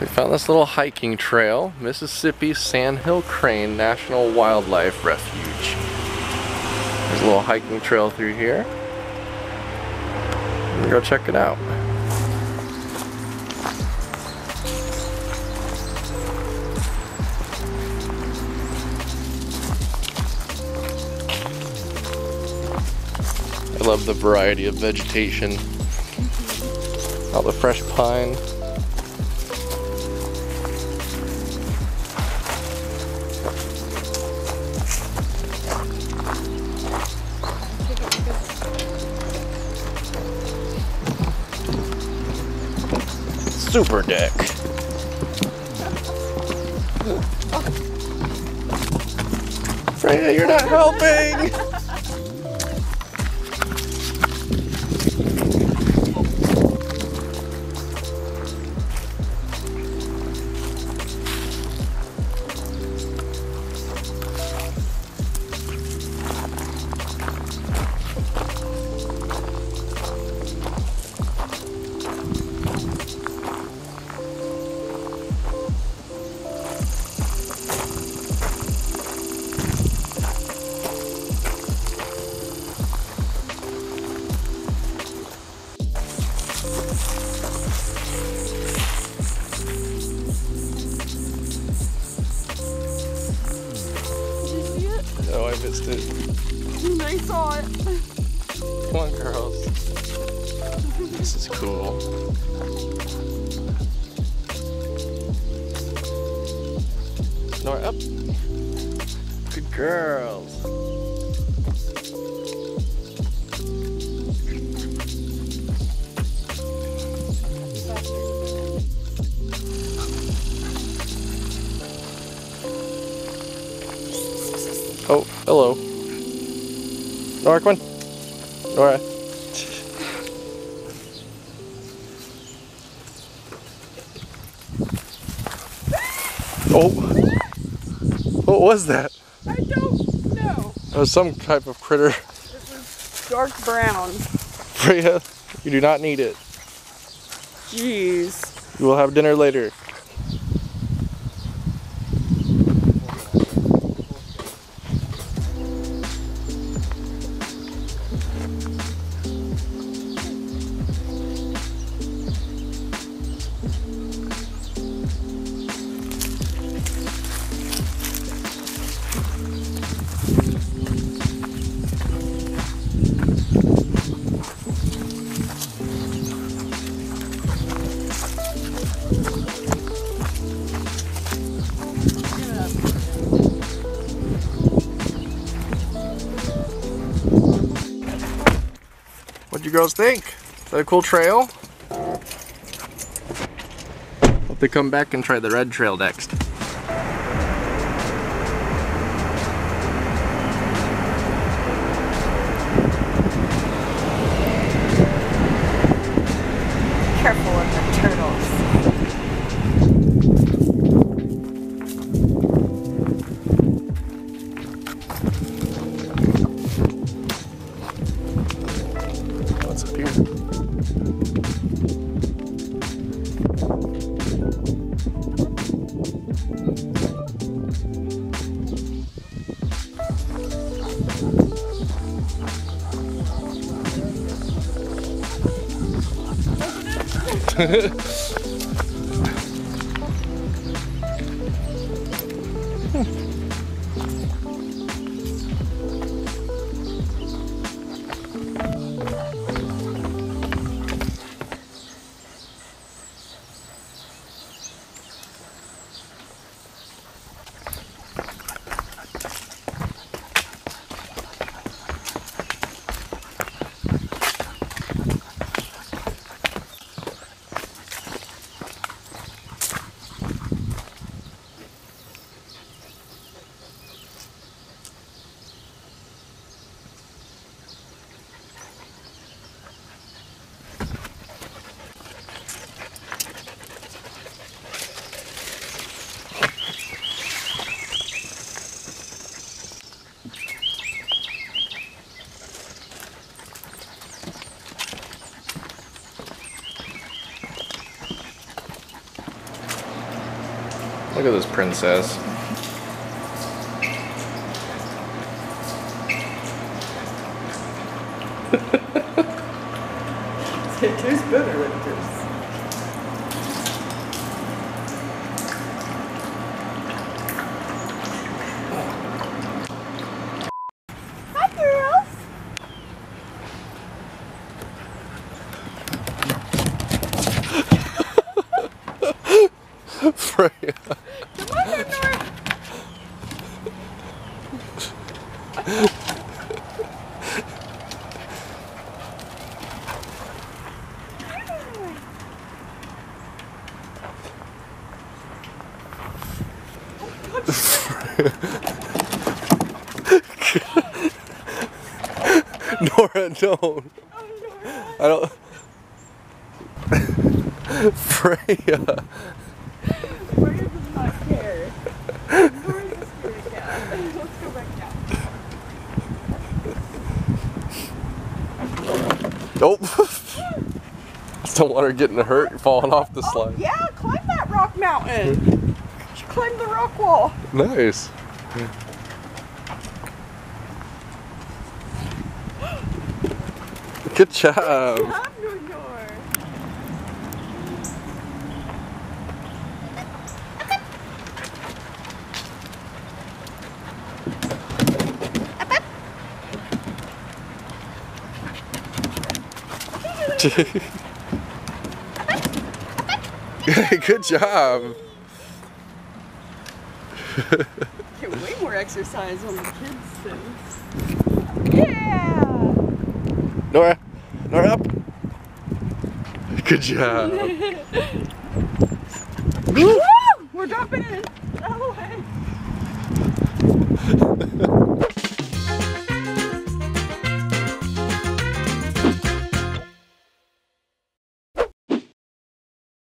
We found this little hiking trail, Mississippi Sandhill Crane National Wildlife Refuge. There's a little hiking trail through here. We'll go check it out. I love the variety of vegetation. All the fresh pine. Super deck. Freya, you're not helping! Oh, I missed it. They saw it. Come on, girls. This is cool. Nora, up. Good girls. Oh, hello. Nora, come on. Nora. Oh. What was that? I don't know. It was some type of critter. It was dark brown. Freya, you do not need it. Jeez. You will have dinner later. What'd you girls think? Is that a cool trail? Hope they come back and try the red trail next. Careful of the turtles. What's up here? Look at this princess. It tastes better with this. Freya. Come on, North. Nora, don't. Oh, Nora. I don't. Freya. Nope. I don't want her getting hurt and falling off the slide. Oh, yeah, climb that rock mountain. She climbed the rock wall. Nice. Good job. Good job, New York. Good job. Get way more exercise on the kids' things. Yeah. Nora, Nora up. Good job. Woo! We're dropping it that way.